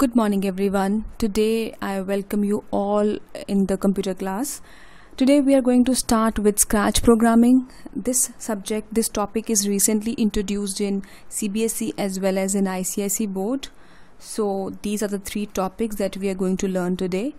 Good morning everyone. Today I welcome you all in the computer class. Today we are going to start with Scratch programming. This topic is recently introduced in CBSE as well as in ICSE board. So these are the three topics that we are going to learn today.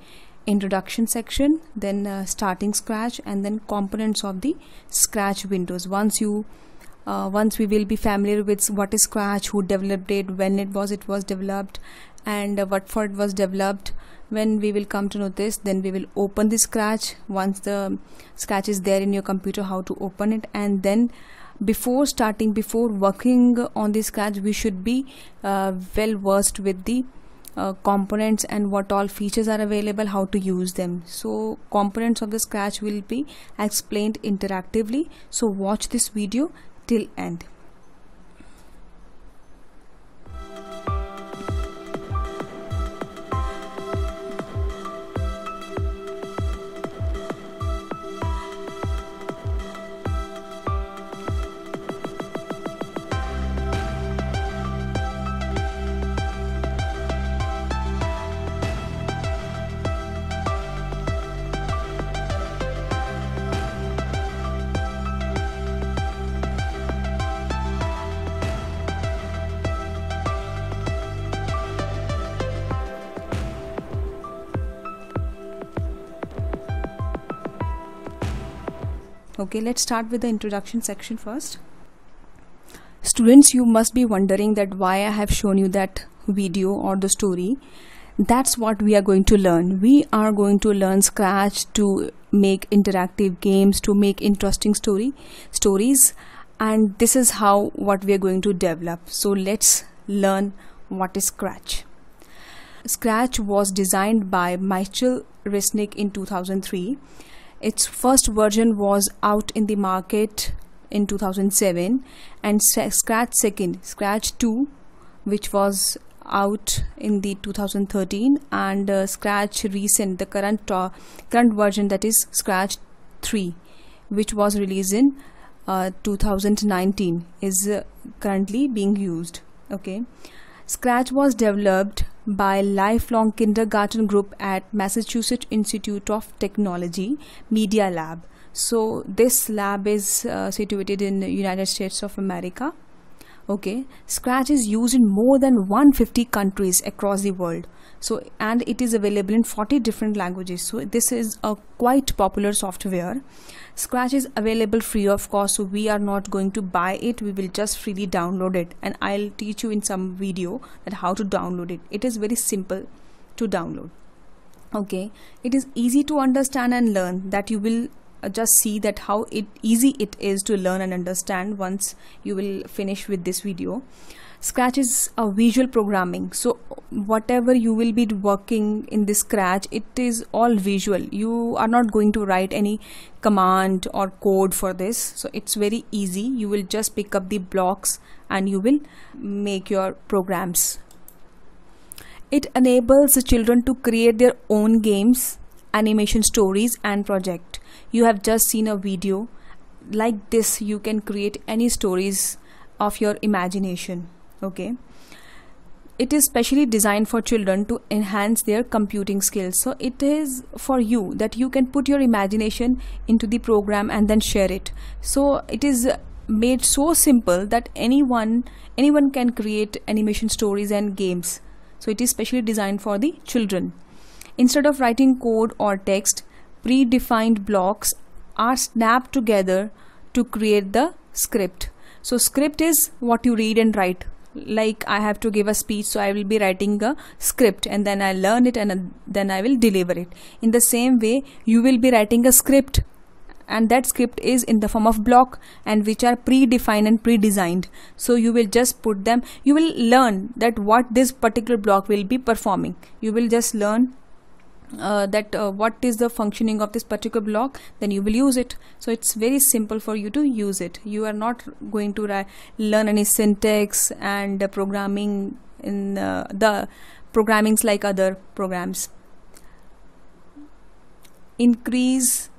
Introduction section, then starting Scratch, and then components of the Scratch windows. Once we will be familiar with what is Scratch, who developed it, when it was developed, and what for it was developed. When we will come to know this, then we will open the Scratch. Once the Scratch is there in your computer, how to open it, and then before working on the Scratch, we should be well versed with the components and what all features are available, how to use them. So components of the Scratch will be explained interactively, so watch this video till end. Okay, let's start with the introduction section first. Students, you must be wondering that why I have shown you that video or the story. That's what we are going to learn. We are going to learn Scratch to make interactive games, to make interesting stories, and this is what we are going to develop. So let's learn what is Scratch. Scratch was designed by Mitchel Resnick in 2003. Its first version was out in the market in 2007, and Scratch 2, which was out in the 2013, and Scratch recent, the current version, that is Scratch 3, which was released in 2019, is currently being used. Okay, Scratch was developed by lifelong kindergarten group at Massachusetts Institute of Technology Media Lab. So this lab is situated in the United States of America. Okay, Scratch is used in more than 150 countries across the world. So, and it is available in 40 different languages. So this is a quite popular software. Scratch is available free of cost, so we are not going to buy it. We will just freely download it, and I'll teach you in some video that how to download it. It is very simple to download. Okay, it is easy to understand and learn. That you will just see that how easy it is to learn and understand once you will finish with this video. Scratch is a visual programming, so whatever you will be working in this Scratch, it is all visual. You are not going to write any command or code for this, so it's very easy. You will just pick up the blocks and you will make your programs. It enables the children to create their own games, animation, stories and project. You have just seen a video like this. You can create any stories of your imagination. Okay, it is specially designed for children to enhance their computing skills. So it is for you that you can put your imagination into the program and then share it. So it is made so simple that anyone can create animation, stories and games. So it is specially designed for the children. Instead of writing code or text, predefined blocks are snapped together to create the script. So script is what you read and write. Like I have to give a speech, so I will be writing a script and then I learn it and then I will deliver it. In the same way, you will be writing a script, and that script is in the form of block, and which are predefined and pre-designed. So you will just put them. You will learn that what this particular block will be performing. You will just learn what is the functioning of this particular block, then you will use it. So it's very simple for you to use it. You are not going to learn any syntax and programming in the programmings like other programs. Increases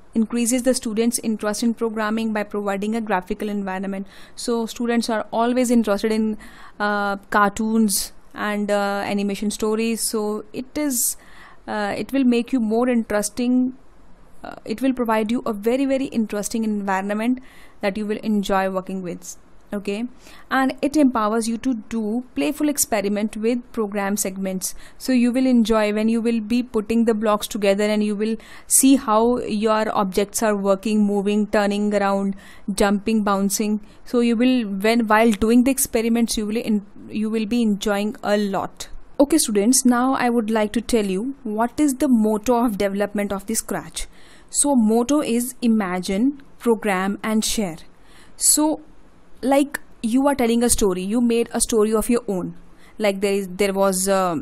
the students' interest in programming by providing a graphical environment. So students are always interested in cartoons and animation stories. So it is it will make you more interesting. It will provide you a very, very interesting environment that you will enjoy working with. Okay, and it empowers you to do playful experiment with program segments. So you will enjoy when you will be putting the blocks together, and you will see how your objects are working, moving, turning around, jumping, bouncing. So you will, when while doing the experiments, you will be enjoying a lot. Okay students, now I would like to tell you what is the motto of development of the Scratch. So motto is imagine, program and share. So like you are telling a story, you made a story of your own. Like there was a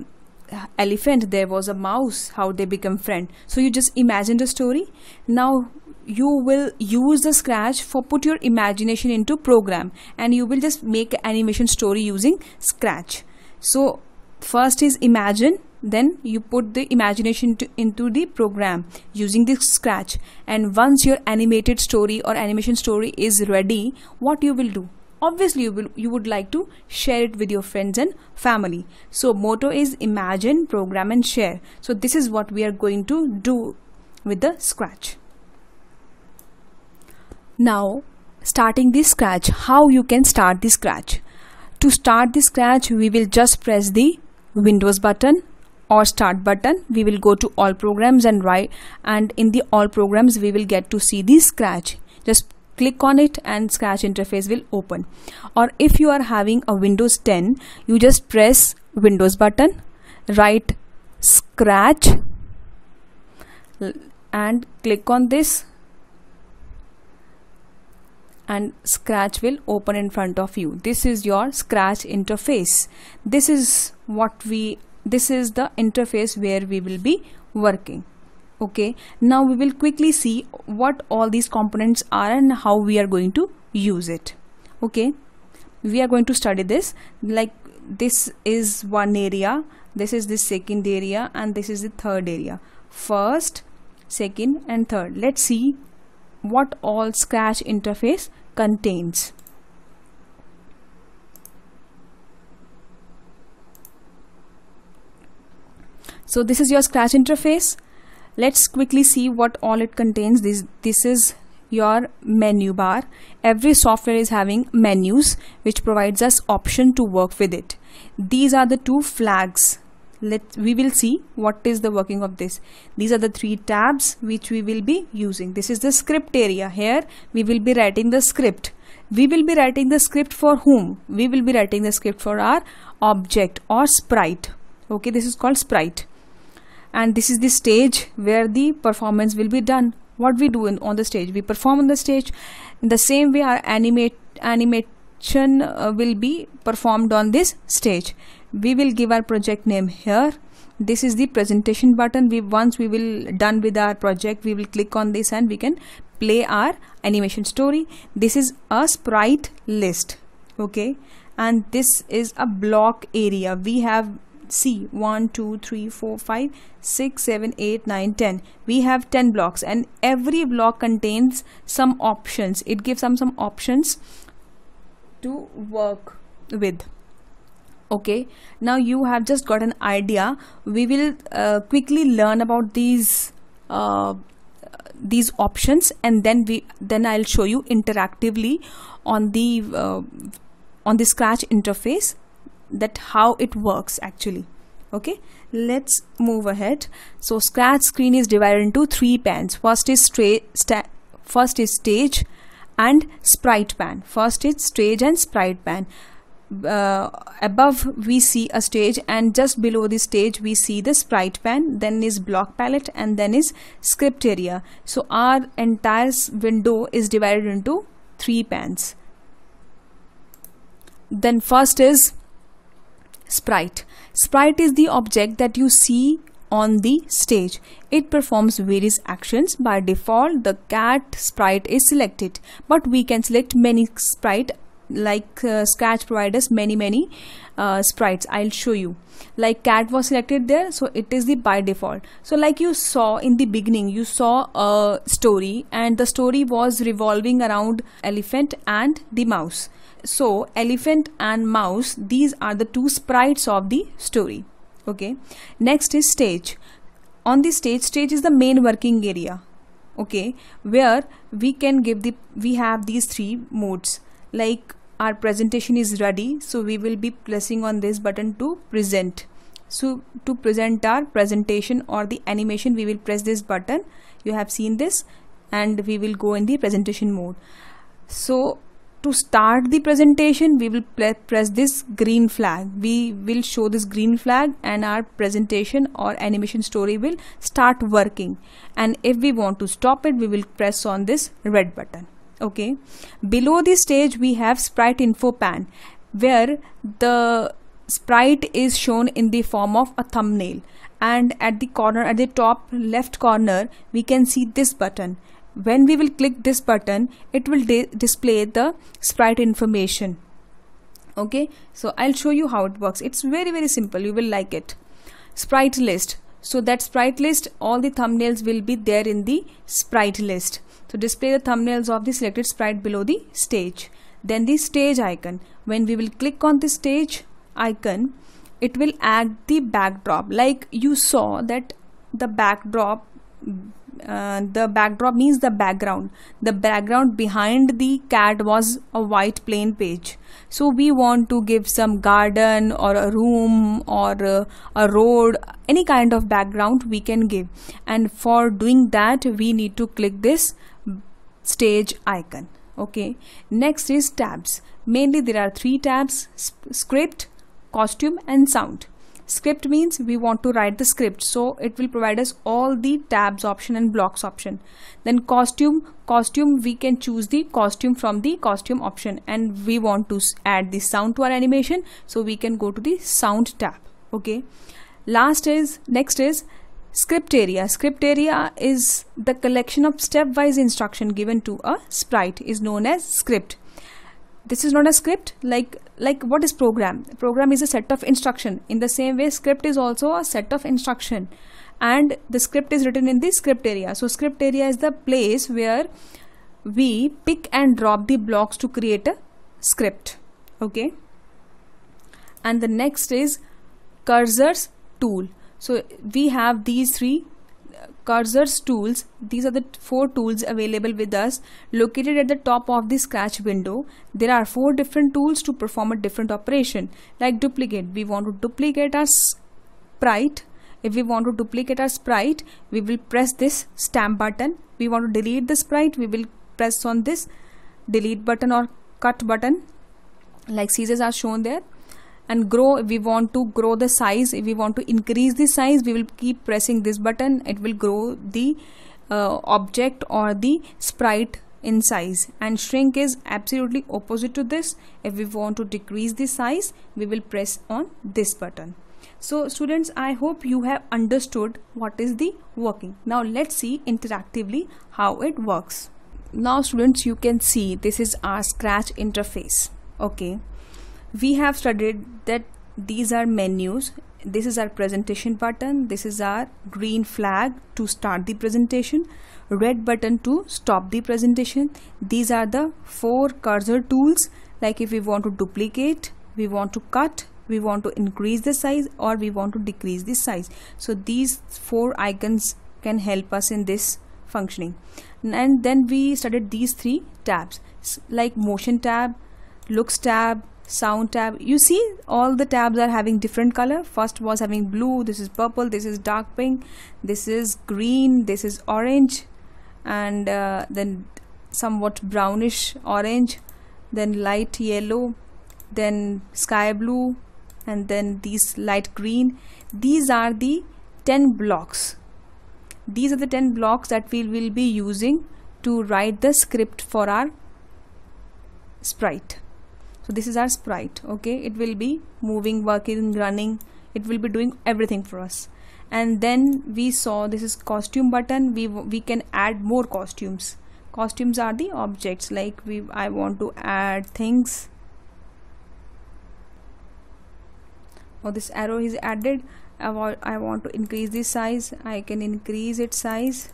elephant, there was a mouse, how they become friend. So you just imagined a story. Now you will use the Scratch for put your imagination into program, and you will just make animation story using Scratch. So first is imagine, then you put the imagination into the program using the Scratch, and once your animated story or animation story is ready, what you will do? Obviously you would like to share it with your friends and family. So motto is imagine, program and share. So this is what we are going to do with the Scratch. Now starting the Scratch, how you can start the Scratch? To start the Scratch, we will just press the Windows button or start button. We will go to all programs, and right, and in the all programs we will get to see the Scratch. Just click on it and Scratch interface will open. Or if you are having a Windows 10, you just press Windows button, write Scratch and click on this, and Scratch will open in front of you. This is your Scratch interface. This is the interface where we will be working. Okay, now we will quickly see what all these components are and how we are going to use it. Okay, we are going to study this. Like this is one area, this is the second area, and this is the third area. First, second and third. Let's see what all Scratch interface contains. So this is your Scratch interface. Let's quickly see what all it contains. This is your menu bar. Every software is having menus which provides us option to work with it. These are the two flags. We will see what is the working of this. These are the three tabs which we will be using. This is the script area. Here we will be writing the script. We will be writing the script for whom? We will be writing the script for our object or sprite. Okay, this is called sprite. And this is the stage where the performance will be done. What we do on the stage, we perform on the stage. In the same way, our animation will be performed on this stage. We will give our project name here. This is the presentation button. Once we will done with our project, we will click on this and we can play our animation story. This is a sprite list. Okay, and this is a block area. We have 1, 2, 3, 4, 5, 6, 7, 8, 9, 10. We have 10 blocks, and every block contains some options. It gives some options to work with. Okay, now you have just got an idea. We will quickly learn about these options, and then I'll show you interactively on the Scratch interface that how it works actually. Okay, let's move ahead. So Scratch screen is divided into three pans. First is stage and sprite pan. Above we see a stage, and just below the stage we see the sprite pan, then is block palette, and then is script area. So our entire window is divided into three pans. Then first is sprite. Sprite is the object that you see on the stage. It performs various actions. By default, the cat sprite is selected, but we can select many sprite like Scratch provides us many sprites. I'll show you. Like cat was selected there, so it is the by default. So like you saw in the beginning, you saw a story, and the story was revolving around elephant and the mouse. So elephant and mouse, these are the two sprites of the story. Okay, next is stage. On the stage, stage is the main working area, okay, where we can give the, we have these three modes. Like our presentation is ready, so we will be pressing on this button to present. So to present our presentation or the animation, we will press this button. You have seen this, and we will go in the presentation mode. So to start the presentation, we will press this green flag. We will show this green flag, and our presentation or animation story will start working. And if we want to stop it, we will press on this red button. Okay, below the stage we have sprite info pan, where the sprite is shown in the form of a thumbnail, and at the corner, at the top left corner, we can see this button. When we will click this button, it will display the sprite information. Okay, so I'll show you how it works. It's very simple, you will like it. Sprite list. So that sprite list, all the thumbnails will be there in the sprite list. So display the thumbnails of the selected sprite below the stage. Then the stage icon. When we will click on the stage icon, it will add the backdrop. Like you saw that the backdrop, means the background. The background behind the cat was a white plain page. So we want to give some garden or a room or a road, any kind of background we can give. And for doing that, we need to click this stage icon. Okay. Next is tabs. Mainly there are three tabs: script, costume, and sound. Script means we want to write the script, so it will provide us all the tabs option and blocks option. Then costume, we can choose the costume from the costume option, and we want to add the sound to our animation, so we can go to the sound tab. Okay, next is script area. Script area is the collection of stepwise instruction given to a sprite is known as script. This is not a script. Like what is program? Program is a set of instruction. In the same way, script is also a set of instruction, and the script is written in the script area. So script area is the place where we pick and drop the blocks to create a script. Okay, and the next is cursors tool. So we have these three cursors tools. These are the four tools available with us, located at the top of the Scratch window. There are four different tools to perform a different operation. Like duplicate, we want to duplicate our sprite. If we want to duplicate our sprite, we will press this stamp button. We want to delete the sprite, we will press on this delete button or cut button. Like scissors are shown there. And grow, if we want to grow the size, if we want to increase the size, we will keep pressing this button. It will grow the object or the sprite in size. And shrink is absolutely opposite to this. If we want to decrease the size, we will press on this button. So students, I hope you have understood what is the working. Now let's see interactively how it works. Now students, you can see this is our Scratch interface. Okay. We have studied that these are menus. This is our presentation button. This is our green flag to start the presentation, red button to stop the presentation. These are the four cursor tools. Like if we want to duplicate, we want to cut, we want to increase the size, or we want to decrease the size. So these four icons can help us in this functioning. And then we studied these three tabs, like motion tab, looks tab, sound tab. You see all the tabs are having different color. First was having blue, this is purple, this is dark pink, this is green, this is orange, and then somewhat brownish orange, then light yellow, then sky blue, and then these light green. These are the 10 blocks. These are the 10 blocks that we will be using to write the script for our sprite. So this is our sprite. Okay, it will be moving, working, running. It will be doing everything for us. And then we saw this is costume button. We can add more costumes. Costumes are the objects. Like I want to add things or this arrow is added. I want to increase the size, I can increase its size.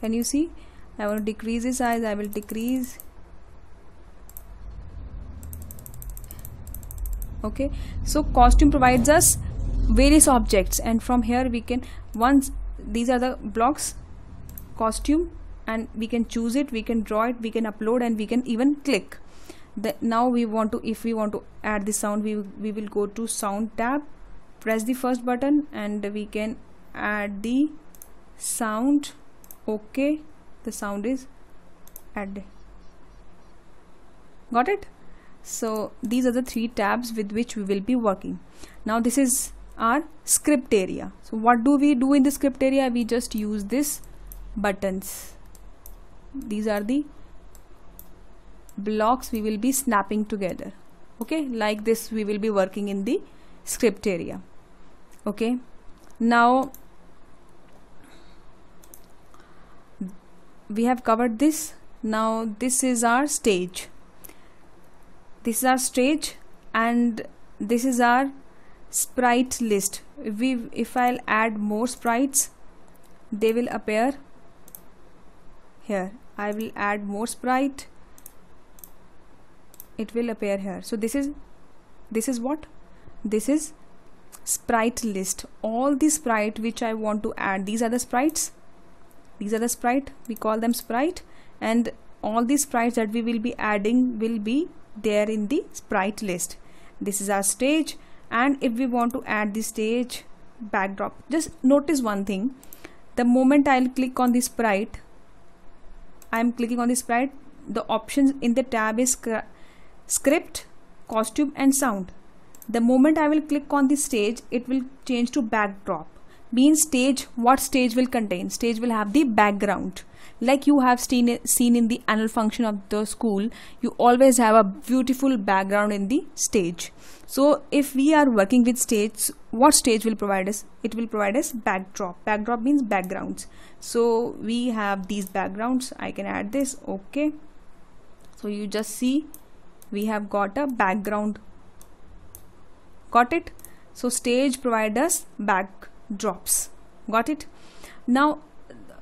Can you see? I want to decrease the size, I will decrease. Okay, so costume provides us various objects, and from here we can, once these are the blocks, costume, and we can choose it, we can draw it, we can upload, and we can even click. Now we want to, if we want to add the sound, we will go to sound tab, press the first button, and we can add the sound. Okay, the sound is added. Got it? So these are the three tabs with which we will be working. Now this is our script area. So what do we do in the script area? We just use this buttons. These are the blocks we will be snapping together. Okay, like this we will be working in the script area. Okay, now we have covered this. Now this is our stage. This is our stage, and this is our sprite list. If I'll add more sprites, they will appear here. I will add more sprite, it will appear here. So this is what? This is sprite list. All the sprite which I want to add, these are the sprites. These are the sprite, we call them sprite, and all the sprites that we will be adding will be there in the sprite list. This is our stage, and if we want to add the stage backdrop, just notice one thing. The moment I'll click on the sprite, I'm clicking on the sprite, the options in the tab is script, costume, and sound. The moment I will click on the stage, it will change to backdrop. Means stage, what stage will contain? Stage will have the background. Like you have seen in the annual function of the school, you always have a beautiful background in the stage. So if we are working with stage, what stage will provide us? It will provide us backdrop. Backdrop means backgrounds. So we have these backgrounds. I can add this. Okay. So you just see we have got a background. Got it? So stage provides us backdrops. Got it? Now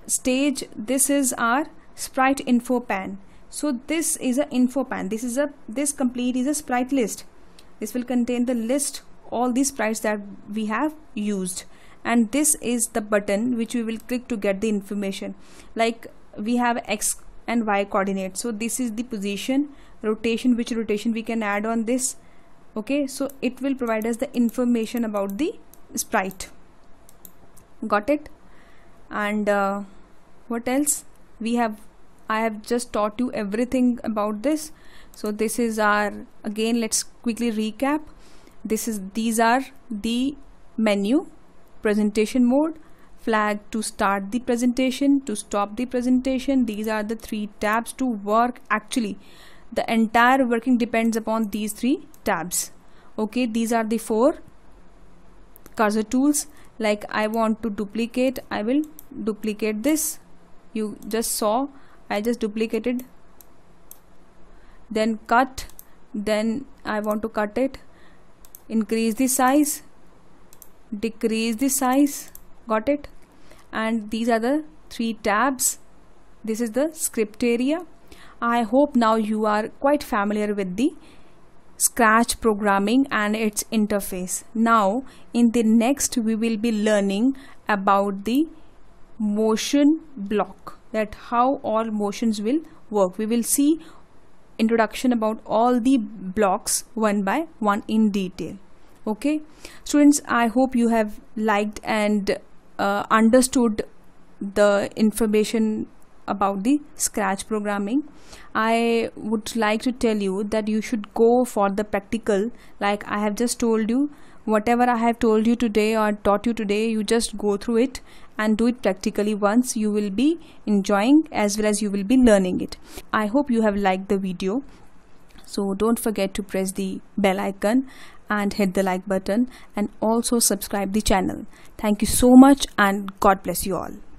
stage, this is our sprite info pan. So this is a info pan. This complete is a sprite list. This will contain the list, all the sprites that we have used, and this is the button which we will click to get the information. Like we have x and y coordinates, so this is the position, rotation, which rotation we can add on this. Okay, so it will provide us the information about the sprite. Got it? And what else we have? I have just taught you everything about this. So this is our, again let's quickly recap. These are the menu, presentation mode, flag to start the presentation, to stop the presentation. These are the three tabs to work. Actually the entire working depends upon these three tabs. Okay, these are the four cursor tools. Like I want to duplicate, I will duplicate this. You just saw, I just duplicated. Then cut, then I want to cut it. Increase the size, decrease the size. Got it? And these are the three tabs. This is the script area. I hope now you are quite familiar with the Scratch programming and its interface. Now in the next we will be learning about the motion block, that how all motions will work. We will see introduction about all the blocks one by one in detail. Okay students, I hope you have liked and understood the information about the Scratch programming. I would like to tell you that you should go for the practical. Like I have just told you, whatever I have told you today or taught you today, you just go through it and do it practically once. You will be enjoying as well as you will be learning it. I hope you have liked the video. So don't forget to press the bell icon and hit the like button, and also subscribe the channel. Thank you so much, and God bless you all.